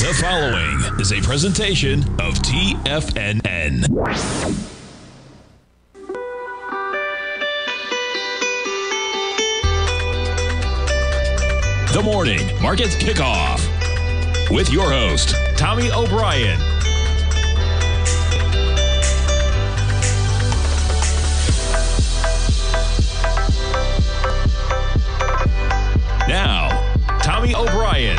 The following is a presentation of TFNN. The Morning Market Kickoff with your host, Tommy O'Brien. Now, Tommy O'Brien.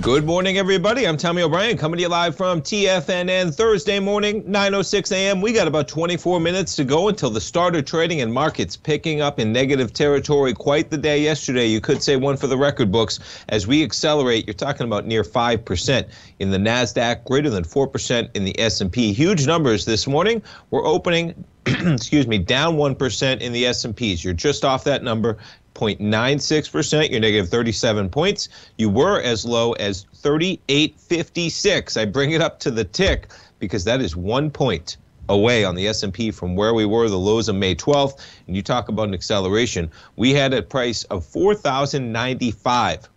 Good morning, everybody. I'm Tommy O'Brien, coming to you live from TFNN Thursday morning, 9:06 a.m. We got about 24 minutes to go until the start of trading and markets picking up in negative territory. Quite the day yesterday. You could say one for the record books. As we accelerate, you're talking about near 5% in the NASDAQ, greater than 4% in the S&P. Huge numbers this morning. We're opening, excuse me, down 1% in the S&Ps. You're just off that number. 0.96%, you're negative 37 points. You were as low as 38.56. I bring it up to the tick because that is 1 point away on the S&P from where we were, the lows of May 12th. And you talk about an acceleration. We had a price of 4,095,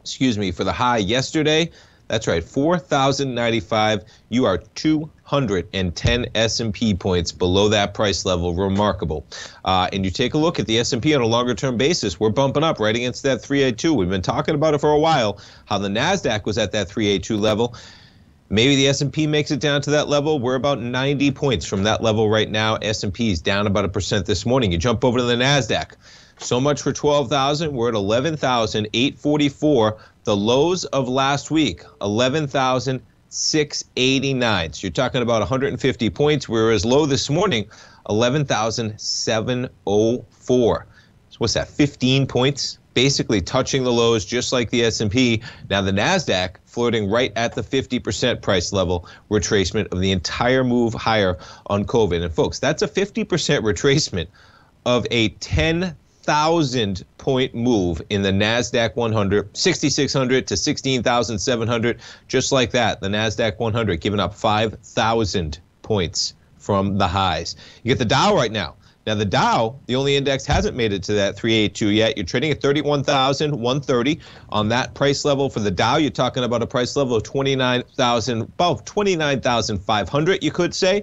excuse me, for the high yesterday. That's right, 4,095. You are 210 S&P points below that price level. Remarkable. And you take a look at the S&P on a longer-term basis. We're bumping up right against that 382. We've been talking about it for a while, how the NASDAQ was at that 382 level. Maybe the S&P makes it down to that level. We're about 90 points from that level right now. S&P is down about 1% this morning. You jump over to the NASDAQ. So much for 12,000. We're at 11,844. The lows of last week, 11,689. So you're talking about 150 points. We were as low this morning, 11,704. So what's that, 15 points? Basically touching the lows just like the S&P. Now the NASDAQ floating right at the 50% price level retracement of the entire move higher on COVID. And folks, that's a 50% retracement of a 10,000 point move in the NASDAQ 100, 6,600 to 16,700, just like that. The NASDAQ 100 giving up 5,000 points from the highs. You get the Dow right now. Now, the Dow, the only index, hasn't made it to that 382 yet. You're trading at 31,130 on that price level. For the Dow, you're talking about a price level of 29,000, above 29,500, you could say.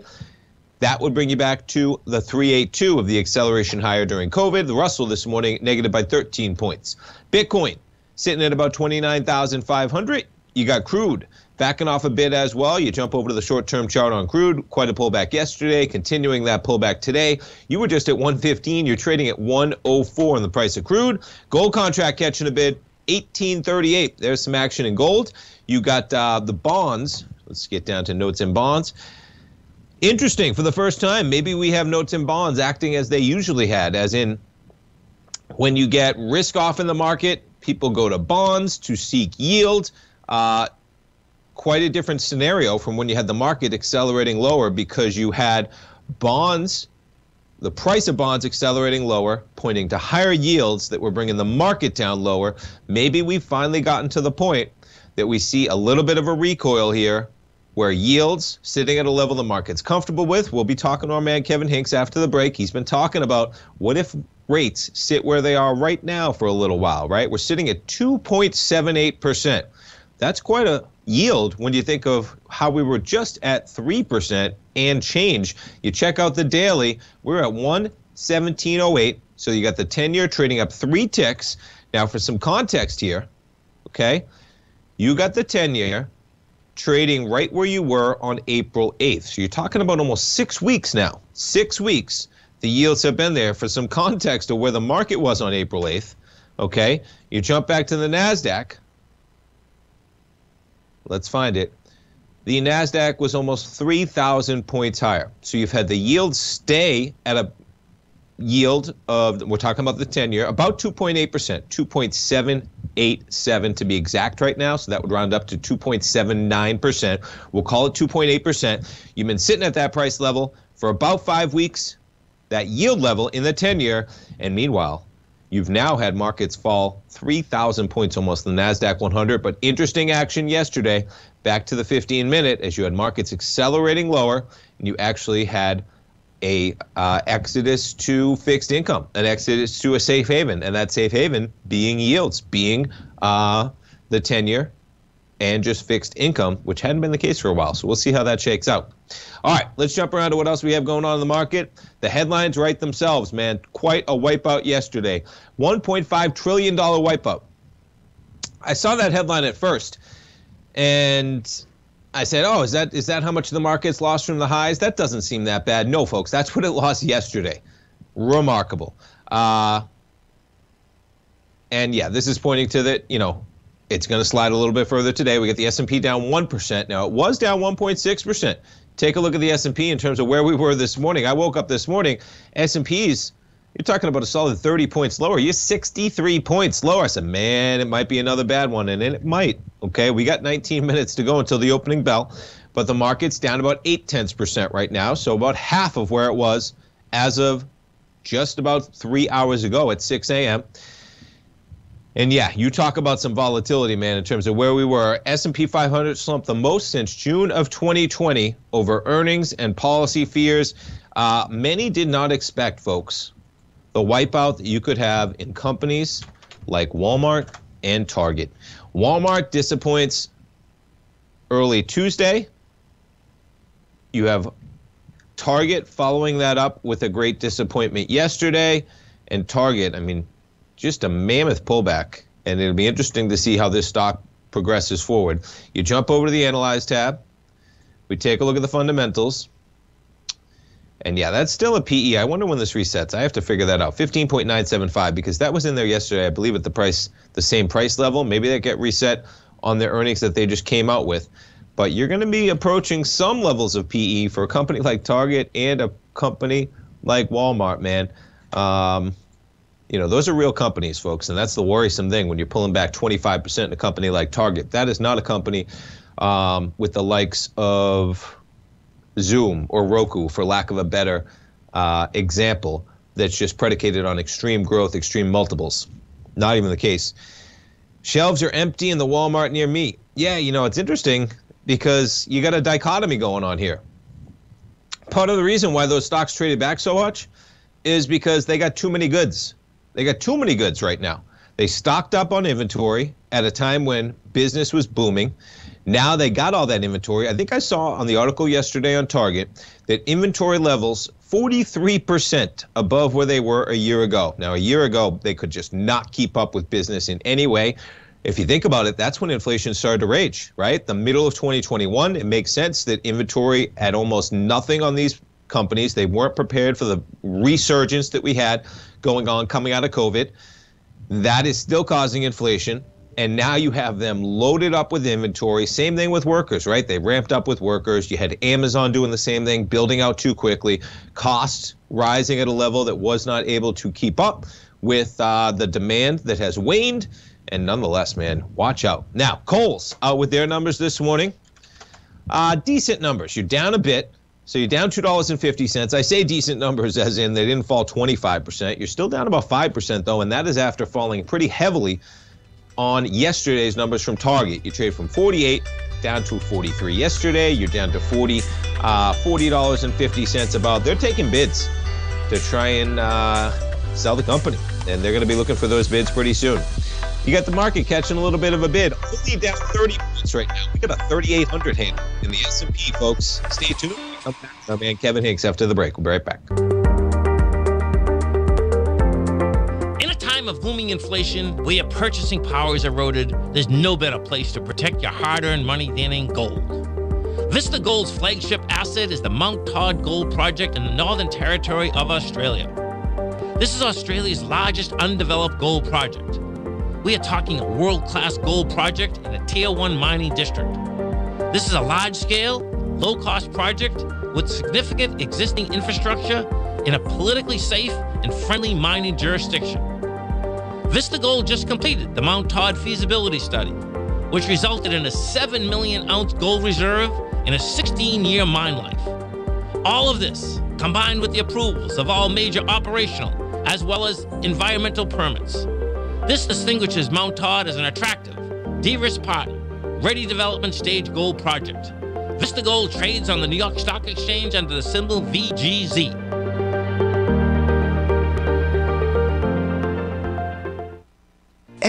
That would bring you back to the 382 of the acceleration higher during COVID. The Russell this morning, negative by 13 points. Bitcoin sitting at about 29,500. You got crude backing off a bit as well. You jump over to the short-term chart on crude. Quite a pullback yesterday, continuing that pullback today. You were just at 115. You're trading at 104 on the price of crude. Gold contract catching a bid, 1838. There's some action in gold. You got the bonds. Let's get down to notes and bonds. Interesting, for the first time, maybe we have notes and bonds acting as they usually had, as in when you get risk off in the market, people go to bonds to seek yield. Quite a different scenario from when you had the market accelerating lower because you had bonds, the price of bonds accelerating lower, pointing to higher yields that were bringing the market down lower. Maybe we've finally gotten to the point that we see a little bit of a recoil here, where yields sitting at a level the market's comfortable with. We'll be talking to our man Kevin Hincks after the break. He's been talking about what if rates sit where they are right now for a little while, right? We're sitting at 2.78%. That's quite a yield when you think of how we were just at 3% and change. You check out the daily, we're at 117.08. So you got the 10-year trading up 3 ticks. Now for some context here, okay, you got the 10-year trading right where you were on April 8th. So you're talking about almost 6 weeks now. 6 weeks. The yields have been there. For some context of where the market was on April 8th, okay, you jump back to the NASDAQ. Let's find it. The NASDAQ was almost 3,000 points higher. So you've had the yield stay at a yield of, we're talking about the 10-year, about 2.8%, 2.787 to be exact right now. So that would round up to 2.79%. We'll call it 2.8%. You've been sitting at that price level for about 5 weeks, that yield level in the 10-year. And meanwhile, you've now had markets fall 3,000 points almost in the NASDAQ 100. But interesting action yesterday, back to the 15-minute, as you had markets accelerating lower, and you actually had an exodus to fixed income, an exodus to a safe haven, and that safe haven being yields, being the 10-year and just fixed income, which hadn't been the case for a while. So we'll see how that shakes out. All right, let's jump around to what else we have going on in the market. The headlines write themselves, man. Quite a wipeout yesterday. $1.5 trillion wipeout. I saw that headline at first, and I said, oh, is that how much the market's lost from the highs? That doesn't seem that bad. No, folks, that's what it lost yesterday. Remarkable. And, yeah, this is pointing to that, you know, it's going to slide a little bit further today. We got the S&P down 1%. Now, it was down 1.6%. Take a look at the S&P in terms of where we were this morning. I woke up this morning, S&Ps, you're talking about a solid 30 points lower. You're 63 points lower. I said, man, it might be another bad one, and it might. Okay, we got 19 minutes to go until the opening bell, but the market's down about 0.8% right now, so about half of where it was as of just about 3 hours ago at 6 a.m., and yeah, you talk about some volatility, man, in terms of where we were. S&P 500 slumped the most since June of 2020 over earnings and policy fears. Many did not expect, folks, the wipeout that you could have in companies like Walmart and Target. Walmart disappoints early Tuesday. You have Target following that up with a great disappointment yesterday. And Target, I mean, just a mammoth pullback, and it'll be interesting to see how this stock progresses forward. You jump over to the Analyze tab. We take a look at the fundamentals. And, yeah, that's still a PE. I wonder when this resets. I have to figure that out. 15.975, because that was in there yesterday, I believe, at the price, the same price level. Maybe they get reset on their earnings that they just came out with. But you're going to be approaching some levels of PE for a company like Target and a company like Walmart, man. You know, those are real companies, folks, and that's the worrisome thing when you're pulling back 25% in a company like Target. That is not a company with the likes of Zoom or Roku, for lack of a better example, that's just predicated on extreme growth, extreme multiples. Not even the case. Shelves are empty in the Walmart near me. Yeah, you know, it's interesting because you got a dichotomy going on here. Part of the reason why those stocks traded back so much is because they got too many goods. They got too many goods right now. They stocked up on inventory at a time when business was booming. Now they got all that inventory. I think I saw on the article yesterday on Target that inventory levels 43% above where they were a year ago. Now, a year ago, they could just not keep up with business in any way. If you think about it, that's when inflation started to rage, right? The middle of 2021, it makes sense that inventory at almost nothing on these companies. They weren't prepared for the resurgence that we had going on coming out of COVID. That is still causing inflation. And now you have them loaded up with inventory. Same thing with workers, right? They ramped up with workers. You had Amazon doing the same thing, building out too quickly, costs rising at a level that was not able to keep up with the demand that has waned. And nonetheless, man, watch out. Now, Kohl's out with their numbers this morning. Decent numbers. You're down a bit. So you're down $2.50. I say decent numbers as in they didn't fall 25%. You're still down about 5%, though, and that is after falling pretty heavily on yesterday's numbers from Target. You trade from 48 down to 43 yesterday. You're down to 40, $40.50 about. They're taking bids to try and sell the company, and they're going to be looking for those bids pretty soon. You got the market catching a little bit of a bid. Only down 30 points right now. We got a 3,800 handle in the S&P, folks. Stay tuned. Come back with our man Kevin Hincks after the break. We'll be right back. In a time of booming inflation, where your purchasing power is eroded, there's no better place to protect your hard-earned money than in gold. Vista Gold's flagship asset is the Mount Todd Gold Project in the Northern Territory of Australia. This is Australia's largest undeveloped gold project. We are talking a world-class gold project in a Tier 1 mining district. This is a large-scale, low-cost project with significant existing infrastructure in a politically safe and friendly mining jurisdiction. Vista Gold just completed the Mount Todd feasibility study, which resulted in a 7 million ounce gold reserve and a 16-year mine life. All of this, combined with the approvals of all major operational as well as environmental permits. This distinguishes Mount Todd as an attractive, de-risk partner, ready development stage gold project. Vista Gold trades on the New York Stock Exchange under the symbol VGZ.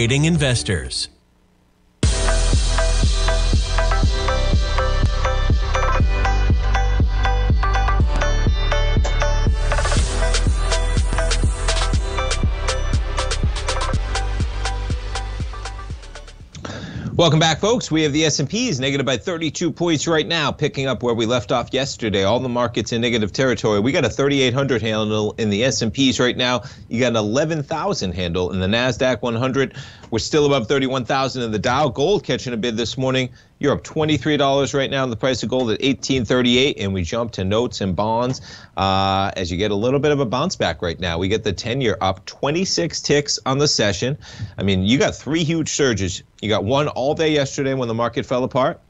investors. Welcome back, folks. We have the S&Ps negative by 32 points right now, picking up where we left off yesterday. All the markets in negative territory. We got a 3,800 handle in the S&Ps right now. You got an 11,000 handle in the NASDAQ 100. We're still above 31,000 in the Dow. Gold catching a bid this morning. You're up $23 right now in the price of gold at $18.38, and we jump to notes and bonds as you get a little bit of a bounce back right now. We get the 10-year up 26 ticks on the session. I mean, you got 3 huge surges. You got one all day yesterday when the market fell apart.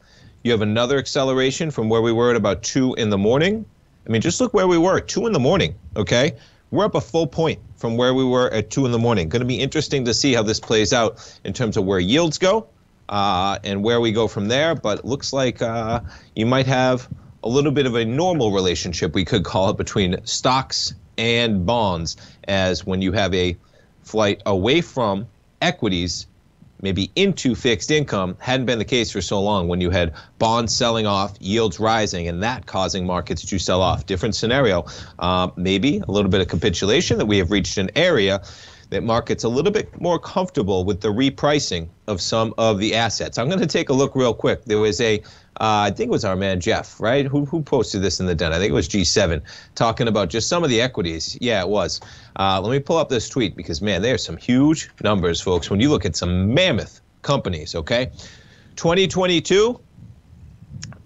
You have another acceleration from where we were at about 2 in the morning. I mean, just look where we were at 2 in the morning, okay? We're up a full point from where we were at 2 in the morning. Going to be interesting to see how this plays out in terms of where yields go. And where we go from there, but it looks like you might have a little bit of a normal relationship, we could call it, between stocks and bonds, as when you have a flight away from equities, maybe into fixed income, hadn't been the case for so long when you had bonds selling off, yields rising, and that causing markets to sell off. Different scenario, maybe a little bit of capitulation that we have reached an area that market's a little bit more comfortable with the repricing of some of the assets. I'm going to take a look real quick. There was a, I think it was our man Jeff, right? Who posted this in the Den? I think it was G7, talking about just some of the equities. Yeah, it was. Let me pull up this tweet because, man, there are some huge numbers, folks, when you look at some mammoth companies, okay? 2022,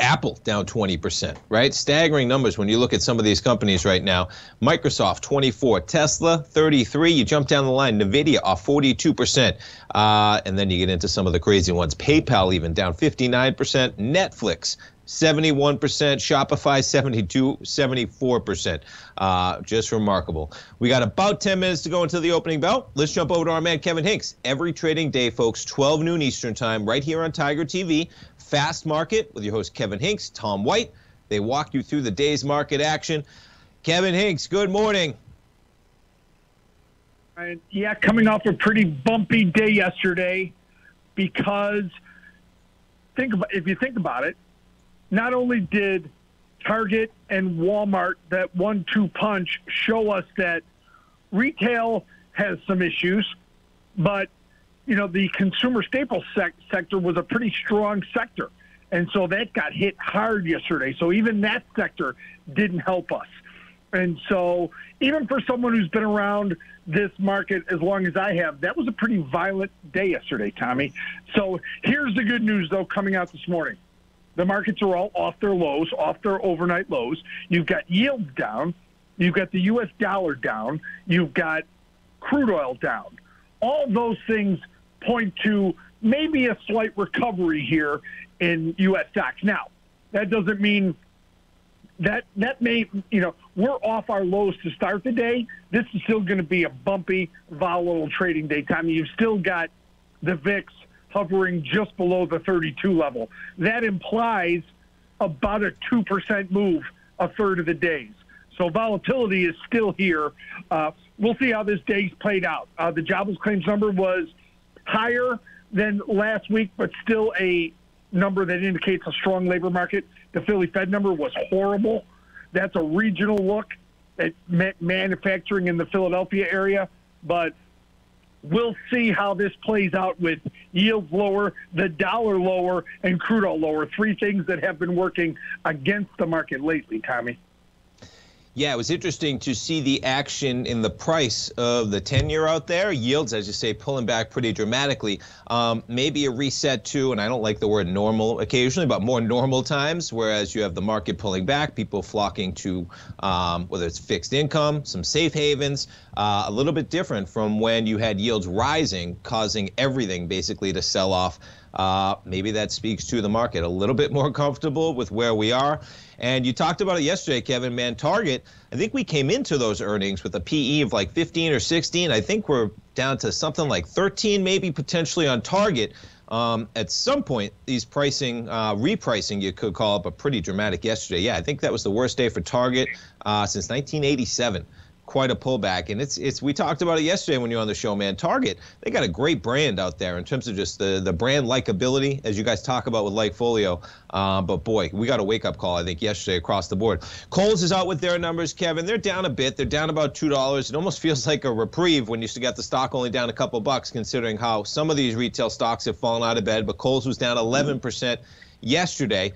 Apple down 20%, right? Staggering numbers when you look at some of these companies right now. Microsoft 24, Tesla 33. You jump down the line, Nvidia off 42%, and then you get into some of the crazy ones. PayPal even down 59%. Netflix 71%, Shopify 72, 74%. Just remarkable. We got about 10 minutes to go until the opening bell. Let's jump over to our man Kevin Hincks. Every trading day, folks, 12 noon Eastern time, right here on Tiger TV. Fast Market with your host Kevin Hincks, Tom White. They walk you through the day's market action. Kevin Hincks, good morning. Yeah, coming off a pretty bumpy day yesterday because if you think about it, not only did Target and Walmart, that 1-2 punch, show us that retail has some issues, but, you know, the consumer staples sector was a pretty strong sector. And so that got hit hard yesterday. So even that sector didn't help us. And so even for someone who's been around this market as long as I have, that was a pretty violent day yesterday, Tommy. So here's the good news, though, coming out this morning. The markets are all off their lows, off their overnight lows. You've got yields down. You've got the U.S. dollar down. You've got crude oil down. All those things point to maybe a slight recovery here in U.S. stocks. Now, that doesn't mean that may, you know, we're off our lows to start the day. This is still going to be a bumpy, volatile trading day, Tommy. You've still got the VIX hovering just below the 32 level. That implies about a 2% move a third of the days. So volatility is still here. We'll see how this day's played out. The jobless claims number was higher than last week, but still a number that indicates a strong labor market. The Philly Fed number was horrible. That's a regional look at manufacturing in the Philadelphia area, but we'll see how this plays out with yields lower, the dollar lower, and crude oil lower, three things that have been working against the market lately, Tommy. Yeah, it was interesting to see the action in the price of the 10-year out there. Yields, as you say, pulling back pretty dramatically. Maybe a reset to, and I don't like the word normal occasionally, but more normal times, whereas you have the market pulling back, people flocking to whether it's fixed income, some safe havens, a little bit different from when you had yields rising, causing everything basically to sell off. Maybe that speaks to the market a little bit more comfortable with where we are. And you talked about it yesterday, Kevin, man, Target, I think we came into those earnings with a PE of like 15 or 16. I think we're down to something like 13, maybe potentially on Target. At some point, these pricing, repricing, you could call it, but pretty dramatic yesterday. Yeah, I think that was the worst day for Target since 1987. Quite a pullback, and it's we talked about it yesterday when you were on the show, man. Target, they got a great brand out there in terms of just the brand likability, as you guys talk about with Likefolio. But boy, we got a wake-up call, I think, yesterday across the board. Kohl's is out with their numbers, Kevin. They're down a bit. They're down about $2. It almost feels like a reprieve when you got the stock only down a couple bucks, considering how some of these retail stocks have fallen out of bed. But Kohl's was down 11% yesterday.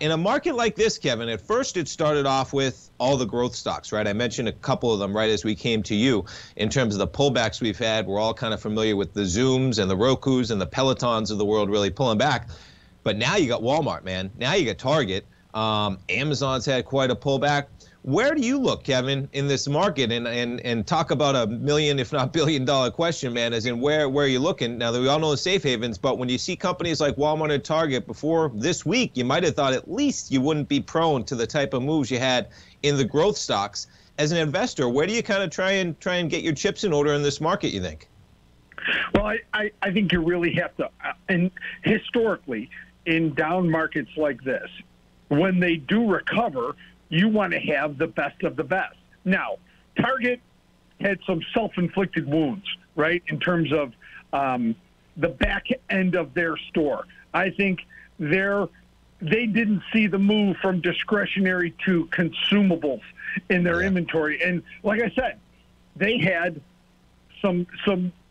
In a market like this, Kevin, at first it started off with all the growth stocks, right? I mentioned a couple of them right as we came to you in terms of the pullbacks we've had. We're all kind of familiar with the Zooms and the Rokus and the Pelotons of the world really pulling back. But now you got Walmart, man. Now you got Target. Amazon's had quite a pullback. Where do you look, Kevin, in this market? And talk about a million, if not billion-dollar question, man, as in where are you looking? Now, that we all know the safe havens, but when you see companies like Walmart and Target before this week, you might have thought at least you wouldn't be prone to the type of moves you had in the growth stocks. As an investor, where do you kind of try and get your chips in order in this market, you think? Well, I think you really have to, and historically, in down markets like this, when they do recover, you want to have the best of the best. Now, Target had some self-inflicted wounds, right, in terms of the back end of their store. I think they didn't see the move from discretionary to consumables in their inventory. And like I said, they had some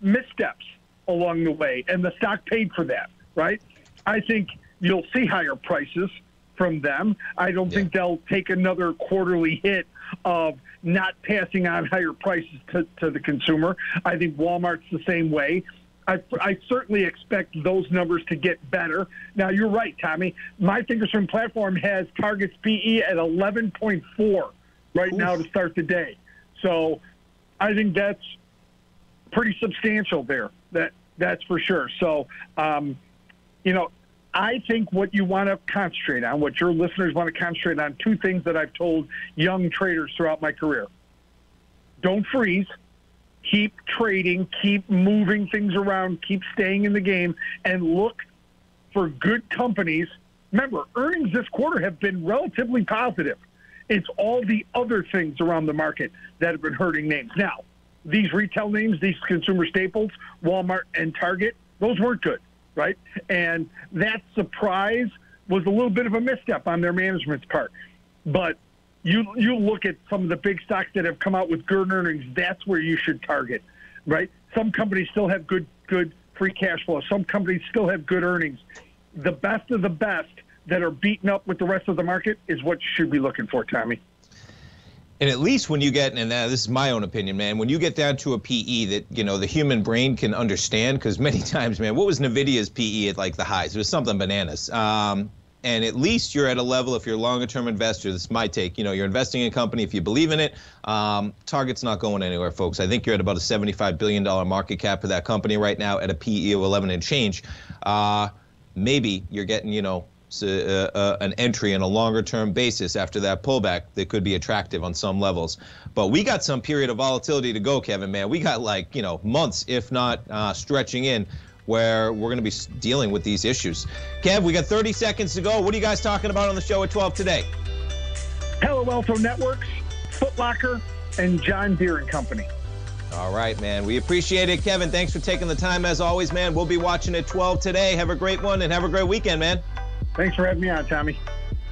missteps along the way, and the stock paid for that, right? I think you'll see higher prices from them. I don't think they'll take another quarterly hit of not passing on higher prices to the consumer. I think Walmart's the same way. I certainly expect those numbers to get better. Now, you're right, Tommy. My Fingerstone platform has Target's PE at 11.4 right now to start the day. So I think that's pretty substantial there. That's for sure. So, you know, I think what you want to concentrate on, what your listeners want to concentrate on, two things that I've told young traders throughout my career. Don't freeze. Keep trading. Keep moving things around. Keep staying in the game. And look for good companies. Remember, earnings this quarter have been relatively positive. It's all the other things around the market that have been hurting names. Now, these retail names, these consumer staples, Walmart and Target, those weren't good. Right? And that surprise was a little bit of a misstep on their management's part. But you look at some of the big stocks that have come out with good earnings, that's where you should target, right? Some companies still have good free cash flow. Some companies still have good earnings. The best of the best that are beaten up with the rest of the market is what you should be looking for, Tommy. And at least when you get, and this is my own opinion, man, when you get down to a PE that, you know, the human brain can understand, because many times, man, what was NVIDIA's PE at like the highs? It was something bananas. And at least you're at a level, if you're a longer term investor, this is my take, you know, you're investing in a company, if you believe in it, Target's not going anywhere, folks. I think you're at about a $75 billion market cap for that company right now at a PE of 11 and change. Maybe you're getting, you know, an entry on a longer term basis after that pullback that could be attractive on some levels. But we got some period of volatility to go, Kevin, man. We got like, you know, months, if not stretching in, where we're going to be dealing with these issues. Kev, we got 30 seconds to go. What are you guys talking about on the show at 12 today? Palo Alto Networks, Foot Locker, and John Deere and Company. All right, man. We appreciate it. Kevin, thanks for taking the time as always, man. We'll be watching at 12 today. Have a great one and have a great weekend, man. Thanks for having me on, Tommy.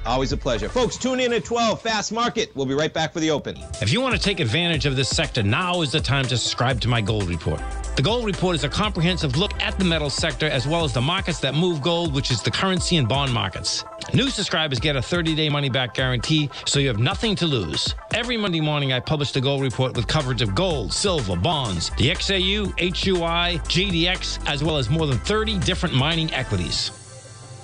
Always a pleasure. Folks, tune in at 12, Fast Market. We'll be right back for the open. If you want to take advantage of this sector, now is the time to subscribe to my Gold Report. The Gold Report is a comprehensive look at the metal sector as well as the markets that move gold, which is the currency and bond markets. New subscribers get a 30-day money-back guarantee, so you have nothing to lose. Every Monday morning, I publish the Gold Report with coverage of gold, silver, bonds, the XAU, HUI, GDX, as well as more than 30 different mining equities.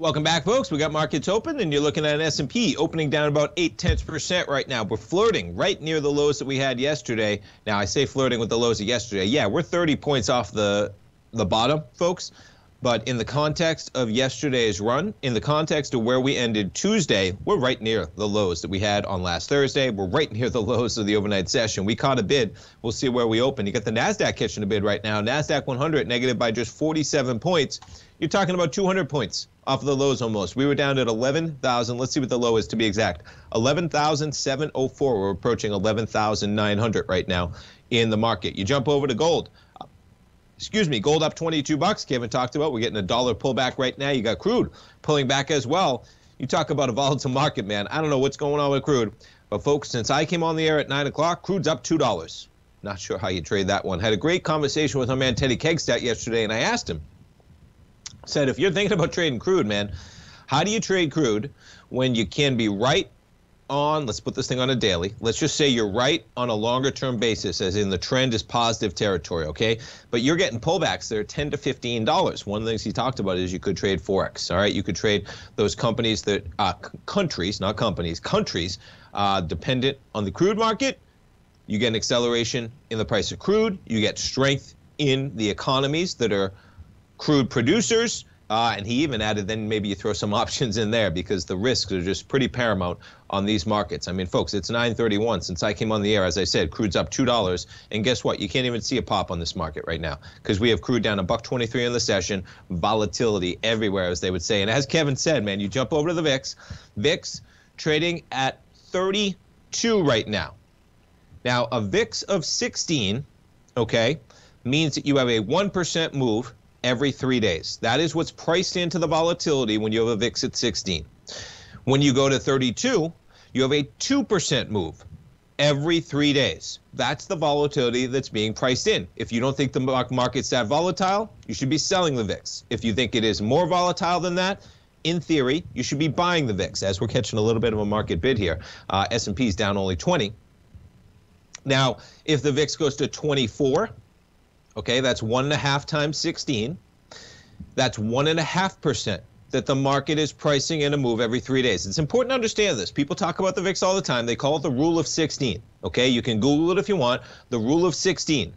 Welcome back, folks. We got markets open, and you're looking at an S&P opening down about 0.8% right now. We're flirting right near the lows that we had yesterday. Now, I say flirting with the lows of yesterday. Yeah, we're 30 points off the bottom, folks. But in the context of yesterday's run, in the context of where we ended Tuesday, we're right near the lows that we had on last Thursday. We're right near the lows of the overnight session. We caught a bid. We'll see where we open. You got the NASDAQ catching a bid right now. NASDAQ 100 negative by just 47 points. You're talking about 200 points off of the lows almost. We were down at 11,000. Let's see what the low is to be exact. 11,704. We're approaching 11,900 right now in the market. You jump over to gold. Excuse me, gold up 22 bucks. Kevin talked about we're getting a dollar pullback right now. You got crude pulling back as well. You talk about a volatile market, man. I don't know what's going on with crude. But folks, since I came on the air at 9 o'clock, crude's up $2. Not sure how you trade that one. Had a great conversation with my man Teddy Kegstadt yesterday, and I asked him, said, if you're thinking about trading crude, man, how do you trade crude when you can be right on, let's put this thing on a daily, let's just say you're right on a longer term basis, as in the trend is positive territory, okay? But you're getting pullbacks there, $10 to $15. One of the things he talked about is you could trade Forex, all right? You could trade those companies that, countries, not companies, countries dependent on the crude market. You get an acceleration in the price of crude. You get strength in the economies that are crude producers. And he even added, then maybe you throw some options in there because the risks are just pretty paramount on these markets. I mean, folks, it's 9:31. Since I came on the air, as I said, crude's up $2. And guess what? You can't even see a pop on this market right now because we have crude down $1.23 in the session, volatility everywhere, as they would say. And as Kevin said, man, you jump over to the VIX. VIX trading at 32 right now. Now, a VIX of 16, okay, means that you have a 1% move every 3 days. That is what's priced into the volatility when you have a VIX at 16. When you go to 32, you have a 2% move every 3 days. That's the volatility that's being priced in. If you don't think the market's that volatile, you should be selling the VIX. If you think it is more volatile than that, in theory, you should be buying the VIX, as we're catching a little bit of a market bid here. S&P's down only 20. Now, if the VIX goes to 24, okay, that's 1.5 times 16. That's 1.5% that the market is pricing in a move every 3 days. It's important to understand this. People talk about the VIX all the time. They call it the rule of 16, okay? You can Google it if you want, the rule of 16.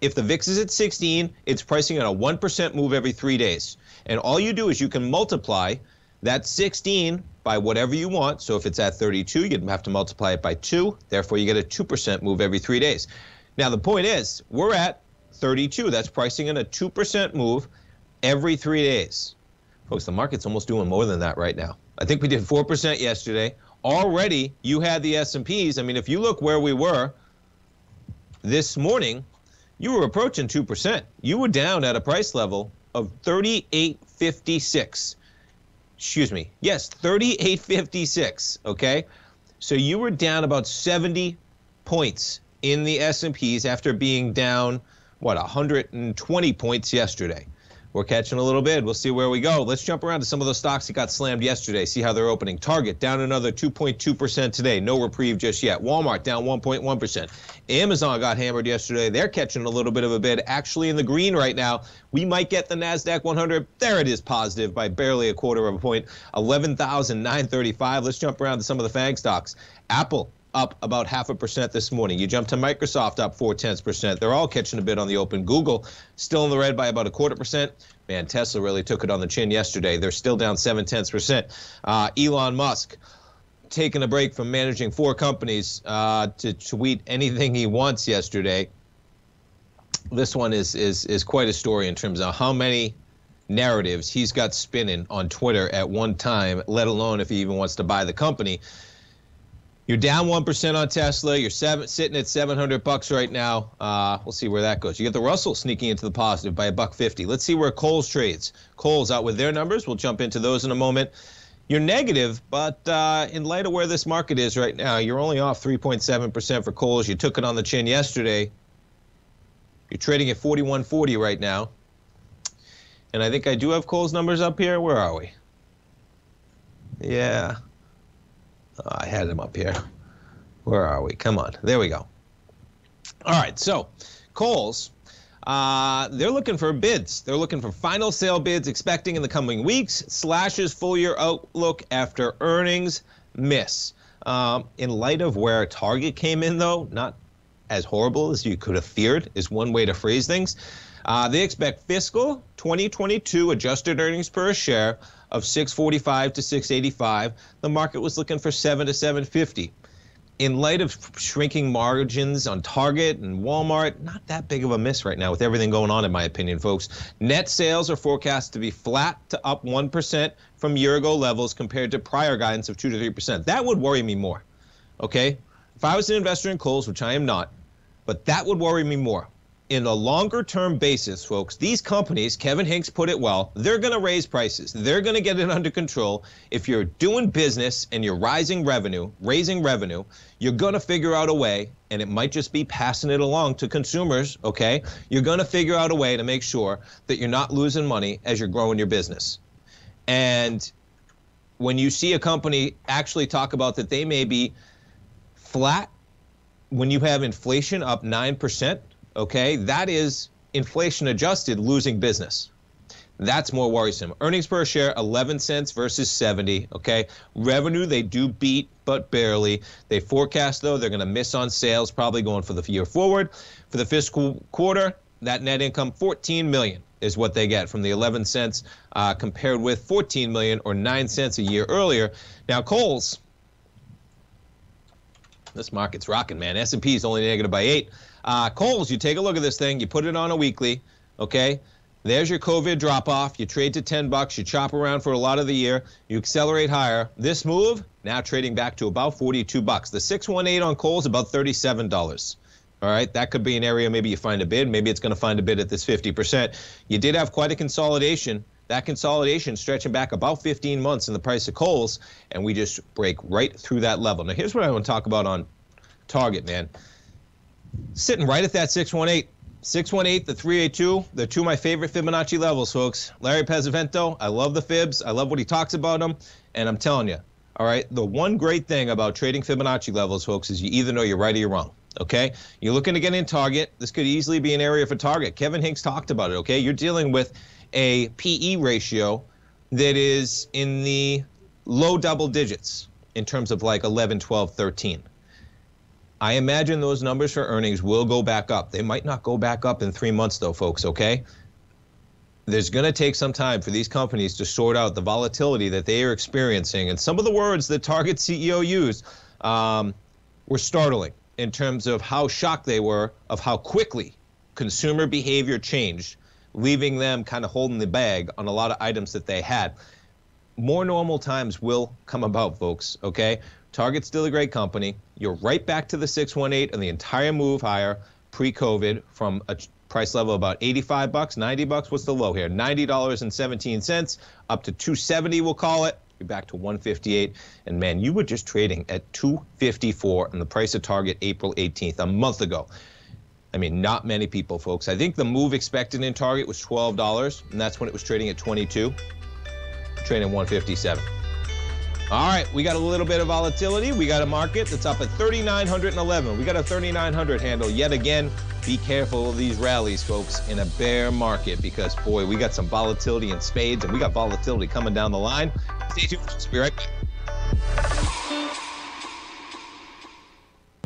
If the VIX is at 16, it's pricing at a 1% move every 3 days. And all you do is you can multiply that 16 by whatever you want. So if it's at 32, you'd have to multiply it by 2. Therefore, you get a 2% move every 3 days. Now, the point is, we're at 32. That's pricing in a 2% move every 3 days. Folks, the market's almost doing more than that right now. I think we did 4% yesterday. Already, you had the S&Ps. I mean, if you look where we were this morning, you were approaching 2%. You were down at a price level of 38.56. Excuse me, yes, 38.56, okay? So you were down about 70 points in the S&Ps after being down, what, 120 points yesterday. We're catching a little bid. We'll see where we go. Let's jump around to some of those stocks that got slammed yesterday, see how they're opening. Target down another 2.2% today. No reprieve just yet. Walmart down 1.1%. Amazon got hammered yesterday. They're catching a little bit of a bid. Actually in the green right now, we might get the NASDAQ 100. There it is, positive by barely a quarter of a point. 11,935. Let's jump around to some of the FANG stocks. Apple up about 0.5% this morning. You jump to Microsoft up 0.4%. They're all catching a bid on the open. Google still in the red by about 0.25%. Man, Tesla really took it on the chin yesterday. They're still down 0.7%. Elon Musk taking a break from managing 4 companies to tweet anything he wants yesterday. This one is quite a story in terms of how many narratives he's got spinning on Twitter at one time, let alone if he even wants to buy the company. You're down 1% on Tesla. You're sitting at $700 right now. We'll see where that goes. You get the Russell sneaking into the positive by $1.50. Let's see where Kohl's trades. Kohl's out with their numbers. We'll jump into those in a moment. You're negative, but in light of where this market is right now, you're only off 3.7% for Kohl's. You took it on the chin yesterday. You're trading at $41.40 right now. And I think I do have Kohl's numbers up here. Where are we? Yeah. I had them up here. Where are we? Come on. There we go. All right. So Kohl's, they're looking for bids. They're looking for final sale bids expecting in the coming weeks. Slashes full year outlook after earnings miss. In light of where Target came in, though, not as horrible as you could have feared is one way to phrase things. They expect fiscal 2022 adjusted earnings per share of $6.45 to $6.85. The market was looking for $7 to $7.50. In light of shrinking margins on Target and Walmart, not that big of a miss right now with everything going on, in my opinion, folks. Net sales are forecast to be flat to up 1% from year-ago levels compared to prior guidance of 2 to 3%. That would worry me more, okay? If I was an investor in Kohl's, which I am not, but that would worry me more. in a longer term basis, folks, these companies, Kevin Hincks put it well, they're going to raise prices. They're going to get it under control. If you're doing business and you're raising revenue, you're going to figure out a way, and it might just be passing it along to consumers, okay? You're going to figure out a way to make sure that you're not losing money as you're growing your business. And when you see a company actually talk about that they may be flat when you have inflation up 9%, okay, that is inflation adjusted losing business. That's more worrisome. Earnings per share, 11 cents versus 70, okay? Revenue, they do beat, but barely. They forecast, though, they're going to miss on sales, probably going for the year forward. For the fiscal quarter, that net income, $14 million is what they get from the 11 cents compared with $14 million or 9 cents a year earlier. Now, Kohl's, this market's rocking, man. S&P is only negative by 8. Kohl's, you take a look at this thing. You put it on a weekly, okay? There's your COVID drop-off. You trade to 10 bucks. You chop around for a lot of the year. You accelerate higher. This move, now trading back to about 42 bucks. The 618 on Kohl's, about $37. All right, that could be an area maybe you find a bid. Maybe it's going to find a bid at this 50%. You did have quite a consolidation. That consolidation stretching back about 15 months in the price of Kohl's, and we just break right through that level. Now, here's what I want to talk about on Target, man. Sitting right at that 618. 618, the 382, they're two of my favorite Fibonacci levels, folks. Larry Pesavento, I love the Fibs. I love what he talks about them, and I'm telling you, all right, the one great thing about trading Fibonacci levels, folks, is you either know you're right or you're wrong. Okay, you're looking to get in Target. This could easily be an area for Target. Kevin Hincks talked about it, okay? You're dealing with a PE ratio that is in the low double digits in terms of like 11, 12, 13. I imagine those numbers for earnings will go back up. They might not go back up in 3 months, though, folks, okay? There's going to take some time for these companies to sort out the volatility that they are experiencing. And some of the words that Target CEO used were startling in terms of how shocked they were of how quickly consumer behavior changed, leaving them kind of holding the bag on a lot of items that they had. More normal times will come about, folks, okay? Target's still a great company. You're right back to the 618 and the entire move higher pre-COVID from a price level about 85 bucks, 90 bucks. What's the low here? $90.17 up to 270, we'll call it. Back to 158, and man, you were just trading at 254 and the price of Target April 18th, a month ago. I mean, not many people, folks. I think the move expected in Target was $12, and that's when it was trading at 22, trading 157. All right, we got a little bit of volatility. We got a market that's up at 3,911. We got a 3,900 handle yet again. Be careful of these rallies, folks, in a bear market because, boy, we got some volatility in spades, and we got volatility coming down the line. Stay tuned. We'll be right back.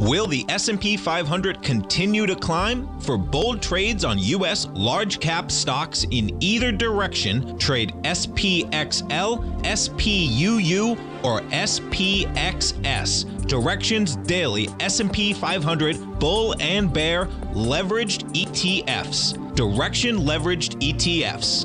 Will the S&P 500 continue to climb? For bold trades on U.S. large-cap stocks in either direction, trade SPXL, SPUU, or SPXS. Directions Daily S&P 500 Bull and Bear Leveraged ETFs. Direction Leveraged ETFs.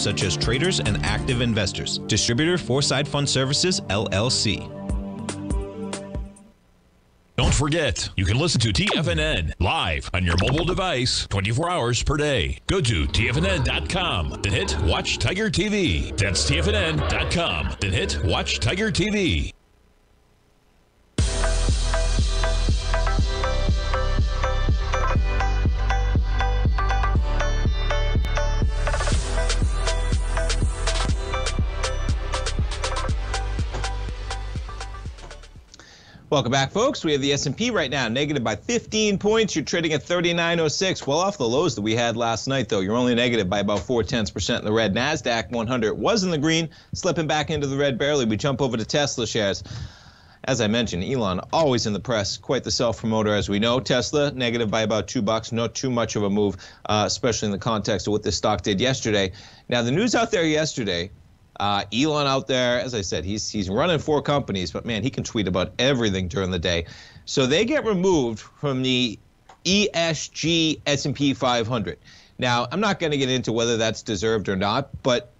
such as traders and active investors. Distributor Foreside Fund Services, LLC. Don't forget, you can listen to TFNN live on your mobile device 24 hours per day. Go to TFNN.com, then hit Watch Tiger TV. That's TFNN.com, then hit Watch Tiger TV. Welcome back, folks. We have the S&P right now negative by 15 points. You're trading at 39.06, well off the lows that we had last night, though. You're only negative by about 0.4% in the red. NASDAQ 100 was in the green, slipping back into the red barely. We jump over to Tesla shares. As I mentioned, Elon always in the press, quite the self-promoter, as we know. Tesla negative by about $2, not too much of a move, especially in the context of what this stock did yesterday. Now, the news out there yesterday. Elon out there, as I said, he's running four companies, but man, he can tweet about everything during the day. So they get removed from the ESG S&P 500. Now, I'm not going to get into whether that's deserved or not, but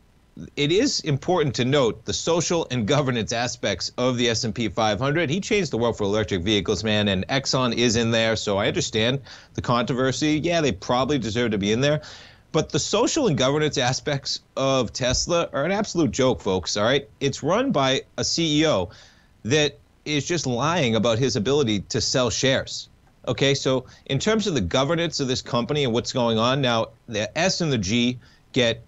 it is important to note the social and governance aspects of the S&P 500. He changed the world for electric vehicles, man, and Exxon is in there, so I understand the controversy. Yeah, they probably deserve to be in there. But the social and governance aspects of Tesla are an absolute joke, folks, all right? It's run by a CEO that is just lying about his ability to sell shares, okay? So in terms of the governance of this company and what's going on now, the S and the G get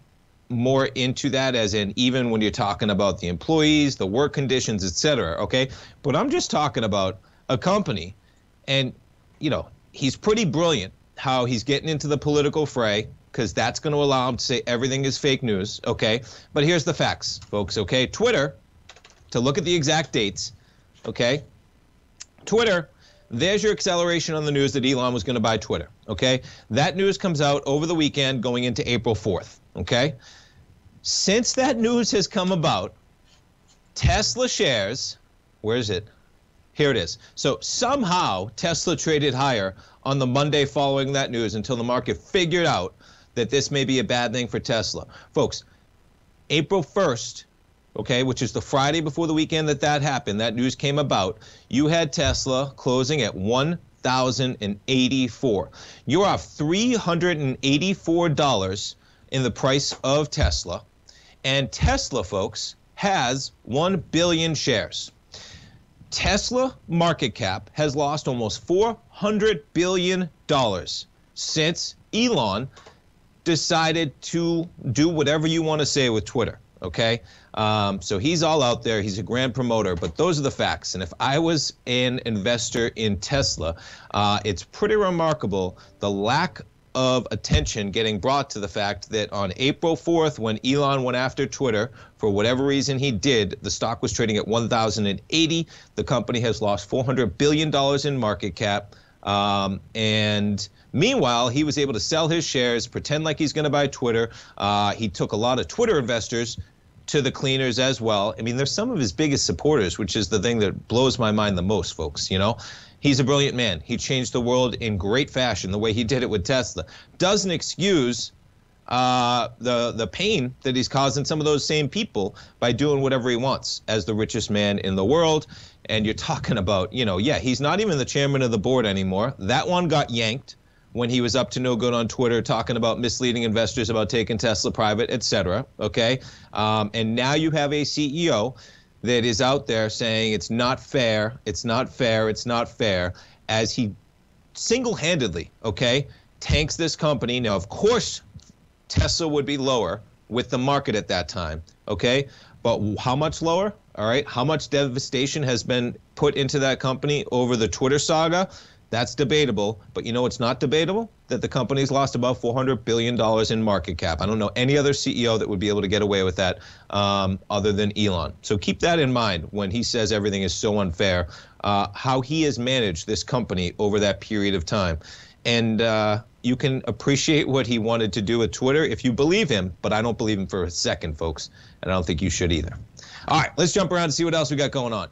more into that, as in even when you're talking about the employees, the work conditions, et cetera, okay? But I'm just talking about a company, and, you know, he's pretty brilliant how he's getting into the political fray, because that's going to allow him to say everything is fake news, okay? But here's the facts, folks, okay? Twitter, to look at the exact dates, okay? Twitter, there's your acceleration on the news that Elon was going to buy Twitter, okay? That news comes out over the weekend going into April 4th, okay? Since that news has come about, Tesla shares, where is it? Here it is. So somehow Tesla traded higher on the Monday following that news until the market figured out that this may be a bad thing for Tesla. Folks, April 1st, okay, which is the Friday before the weekend that happened, that news came about, you had Tesla closing at 1,084. You're off $384 in the price of Tesla, and Tesla, folks, has 1 billion shares. Tesla market cap has lost almost $400 billion since Elon decided to do whatever you want to say with Twitter, okay? So he's all out there. He's a grand promoter, but those are the facts. And if I was an investor in Tesla, it's pretty remarkable the lack of attention getting brought to the fact that on April 4th, when Elon went after Twitter, for whatever reason he did, the stock was trading at 1,080. The company has lost $400 billion in market cap. And meanwhile, he was able to sell his shares, pretend like he's going to buy Twitter. He took a lot of Twitter investors to the cleaners as well. I mean, they're some of his biggest supporters, which is the thing that blows my mind the most, folks, you know? He's a brilliant man. He changed the world in great fashion, the way he did it with Tesla. Doesn't excuse the pain that he's causing some of those same people by doing whatever he wants as the richest man in the world. And you're talking about, you know, yeah, he's not even the chairman of the board anymore. That one got yanked when he was up to no good on Twitter talking about misleading investors about taking Tesla private, et cetera, okay? And now you have a CEO that is out there saying it's not fair, it's not fair, it's not fair, as he single-handedly, okay, tanks this company. Now, of course, Tesla would be lower with the market at that time, okay? But how much lower? All right, how much devastation has been put into that company over the Twitter saga? That's debatable, but you know it's not debatable? That the company's lost about $400 billion in market cap. I don't know any other CEO that would be able to get away with that other than Elon. So keep that in mind when he says everything is so unfair, how he has managed this company over that period of time. And you can appreciate what he wanted to do with Twitter if you believe him, but I don't believe him for a second, folks, and I don't think you should either. All right, let's jump around and see what else we got going on.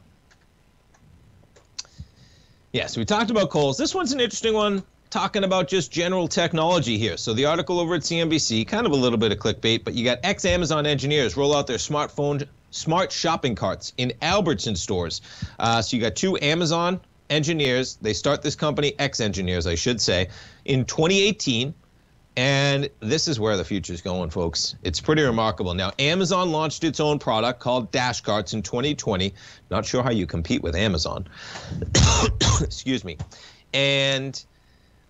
Yeah, so we talked about Kohl's. This one's an interesting one, talking about just general technology here. So the article over at CNBC, kind of a little bit of clickbait, but you got ex-Amazon engineers roll out their smart shopping carts in Albertson stores. So you got two Amazon engineers. They start this company, ex-engineers, I should say, in 2018. And this is where the future's going, folks. It's pretty remarkable. Now, Amazon launched its own product called Dash Carts in 2020. Not sure how you compete with Amazon. Excuse me. And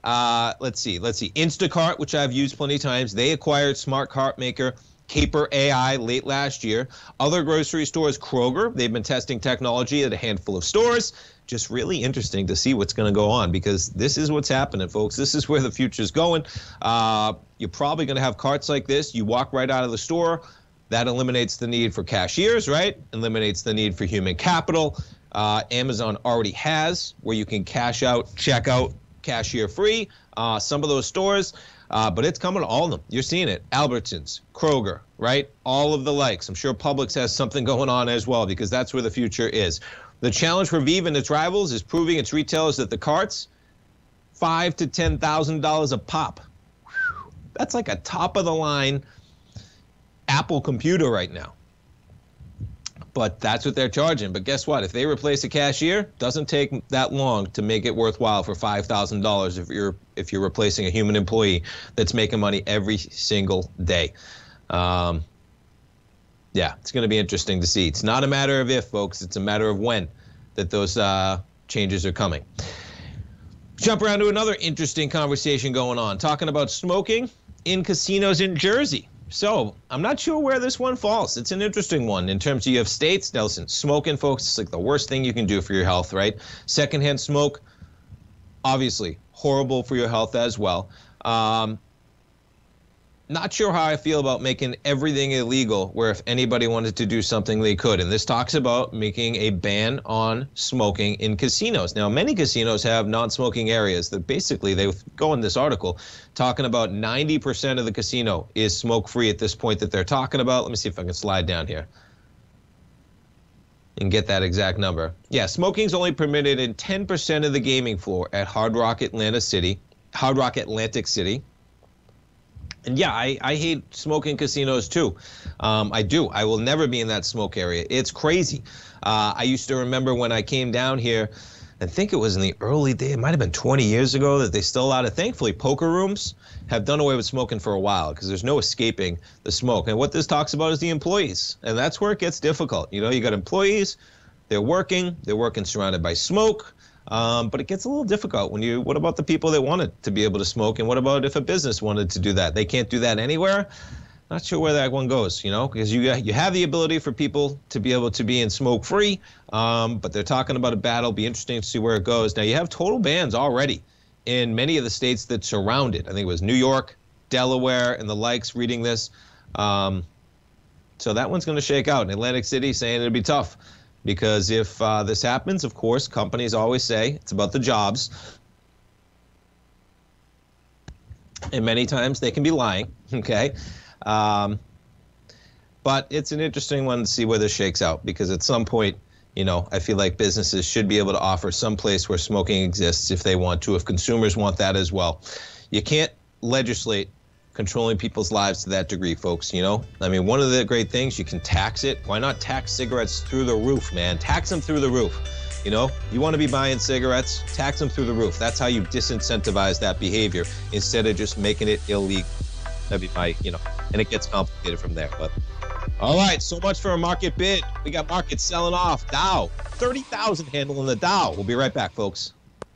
let's see. Instacart, which I've used plenty of times, they acquired smart cart maker Caper AI late last year. Other grocery stores, Kroger, they've been testing technology at a handful of stores. Just really interesting to see what's going to go on, because this is what's happening, folks. This is where the future's going. You're probably going to have carts like this. You walk right out of the store. That eliminates the need for cashiers, right? Eliminates the need for human capital. Amazon already has where you can cash out, check out, cashier free. Some of those stores. But it's coming to all of them. You're seeing it. Albertsons, Kroger, right? All of the likes. I'm sure Publix has something going on as well, because that's where the future is. The challenge for Vive and its rivals is proving its retailers that the carts, $5,000 to $10,000 a pop. Whew. That's like a top-of-the-line Apple computer right now. But that's what they're charging. But guess what? If they replace a cashier, doesn't take that long to make it worthwhile for $5,000 if you're replacing a human employee that's making money every single day. Yeah, it's going to be interesting to see. It's not a matter of if, folks. It's a matter of when that those changes are coming. Jump around to another interesting conversation going on, talking about smoking in casinos in Jersey. So I'm not sure where this one falls. It's an interesting one in terms of you have states. Now, listen, smoking, folks, it's like the worst thing you can do for your health, right? Secondhand smoke, obviously horrible for your health as well. Not sure how I feel about making everything illegal, where if anybody wanted to do something, they could. And this talks about making a ban on smoking in casinos. Now, many casinos have non-smoking areas that basically they go in this article talking about 90% of the casino is smoke-free at this point that they're talking about. Let me see if I can slide down here and get that exact number. Yeah, smoking's only permitted in 10% of the gaming floor at Hard Rock Atlantic City. And yeah, I hate smoking casinos too. I do. I will never be in that smoke area. It's crazy. I used to remember when I came down here, I think it was in the early days, it might have been 20 years ago, that they still allowed it. Thankfully, poker rooms have done away with smoking for a while, because there's no escaping the smoke. And what this talks about is the employees. And that's where it gets difficult. You know, you got employees, they're working surrounded by smoke. But it gets a little difficult when you, what about the people that wanted to be able to smoke? And what about if a business wanted to do that? They can't do that anywhere. Not sure where that one goes, you know, because you have the ability for people to be able to be in smoke free. But they're talking about a battle. Be interesting to see where it goes. Now, you have total bans already in many of the states that surround it. I think it was New York, Delaware, and the likes reading this. So that one's going to shake out. In Atlantic City saying it'd be tough. Because if this happens, of course, companies always say it's about the jobs. And many times they can be lying, okay? But it's an interesting one to see where this shakes out. Because at some point, you know, I feel like businesses should be able to offer some place where smoking exists if they want to, if consumers want that as well. You can't legislate controlling people's lives to that degree, folks, you know? I mean, one of the great things, you can tax it. Why not tax cigarettes through the roof, man? Tax them through the roof. You know, you want to be buying cigarettes, tax them through the roof. That's how you disincentivize that behavior instead of just making it illegal. That'd be my, you know, and it gets complicated from there. But all right, so much for a market bid. We got markets selling off. Dow, 30,000 handle in the Dow. We'll be right back, folks.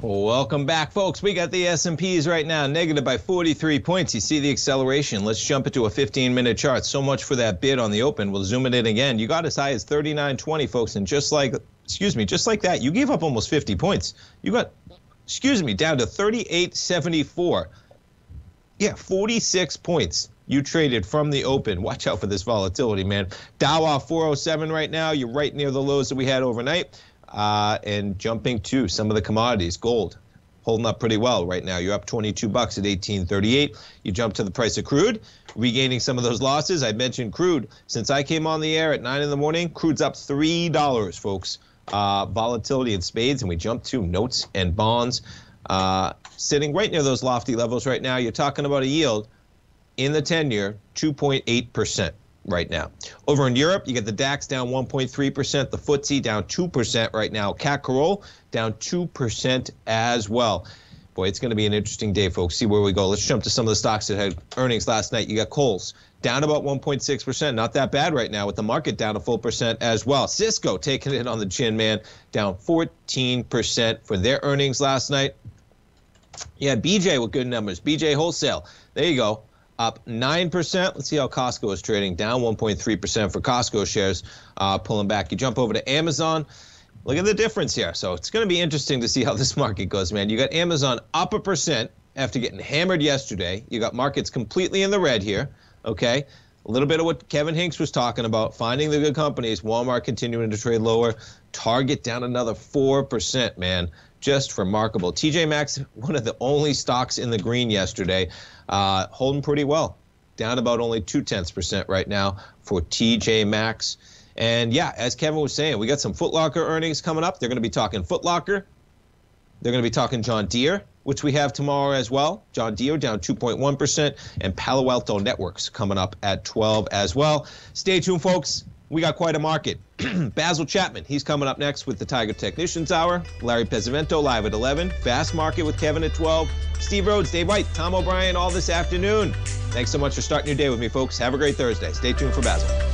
Welcome back, folks. We got the S&Ps right now negative by 43 points. You see the acceleration. Let's jump into a 15-minute chart. So much for that bid on the open. We'll zoom it in again. You got as high as 39.20, folks, and just like that, you gave up almost 50 points. You got, down to 38.74. Yeah, 46 points. You traded from the open. Watch out for this volatility, man. Dow off 407 right now. You're right near the lows that we had overnight. And jumping to some of the commodities, gold holding up pretty well right now. You're up 22 bucks at 18.38. You jump to the price of crude, regaining some of those losses. I mentioned crude since I came on the air at 9 in the morning. Crude's up $3, folks. Volatility in spades, and we jump to notes and bonds, sitting right near those lofty levels right now. You're talking about a yield in the 10-year 2.8%. right now. Over in Europe, you get the DAX down 1.3%, the FTSE down 2% right now, CAC 40 down 2% as well. Boy, it's going to be an interesting day, folks. See where we go. Let's jump to some of the stocks that had earnings last night. You got Kohl's down about 1.6%, not that bad right now, with the market down a full percent as well. Cisco taking it on the chin, man, down 14% for their earnings last night. Yeah, BJ with good numbers. BJ Wholesale, there you go, up 9%. Let's see how Costco is trading, down 1.3% for Costco shares, pulling back. You jump over to Amazon. Look at the difference here. So it's going to be interesting to see how this market goes, man. You got Amazon up 1% after getting hammered yesterday. You got markets completely in the red here, okay? A little bit of what Kevin Hincks was talking about, finding the good companies. Walmart continuing to trade lower. Target down another 4%, man. Just remarkable. TJ Maxx, one of the only stocks in the green yesterday, holding pretty well. Down about only 0.2% right now for TJ Maxx. And, yeah, as Kevin was saying, we got some Foot Locker earnings coming up. They're going to be talking Foot Locker. They're going to be talking John Deere, which we have tomorrow as well. John Deere down 2.1%, and Palo Alto Networks coming up at 12 as well. Stay tuned, folks. We got quite a market. Basil Chapman, he's coming up next with the Tiger Technicians Hour. Larry Pesavento live at 11. Fast Market with Kevin at 12. Steve Rhodes, Dave White, Tom O'Brien all this afternoon. Thanks so much for starting your day with me, folks. Have a great Thursday. Stay tuned for Basil.